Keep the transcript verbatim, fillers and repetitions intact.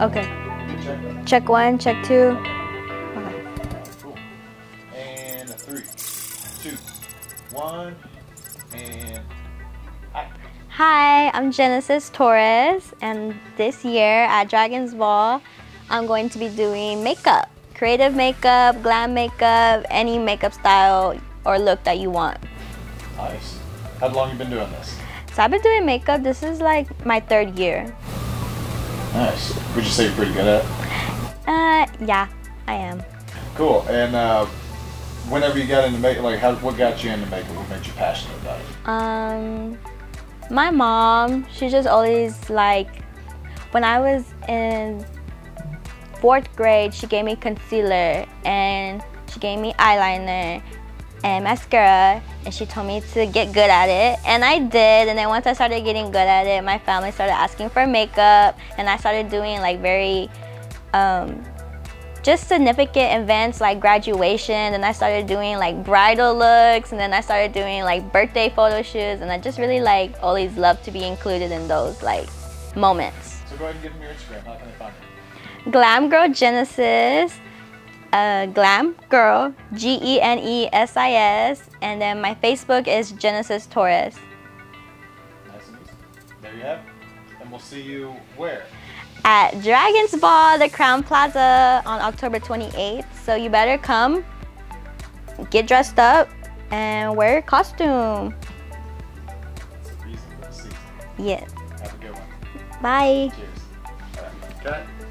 Okay. Check, check one, check two. Okay. Cool. And a three, two, one, and hi. Hi, I'm Genesis Torres, and this year at Dragon's Ball, I'm going to be doing makeup. Creative makeup, glam makeup, any makeup style or look that you want. Nice. How long have you been doing this? So I've been doing makeup, this is like my third year. Nice. Would you say you're pretty good at it? Uh, yeah, I am. Cool. And uh, whenever you got into makeup, like how, what got you into makeup? What made you passionate about it? Um, my mom, she just always like, when I was in fourth grade, she gave me concealer and she gave me eyeliner and mascara, and she told me to get good at it, and I did. And then once I started getting good at it, my family started asking for makeup, and I started doing like very um, just significant events like graduation, and I started doing like bridal looks, and then I started doing like birthday photo shoots, and I just really like always loved to be included in those like moments. So go ahead and give them your Instagram, how can I find you? Glam Girl Genesis. Uh, Glam Girl, G E N E S I S, and then my Facebook is Genesis Torres. Nice and easy. There you have it. And we'll see you where? At Dragon's Ball, the Crown Plaza, on October twenty-eighth. So you better come, get dressed up, and wear your costume. It's a reason for the season. Yeah. Have a good one. Bye. Cheers. All right. Cut.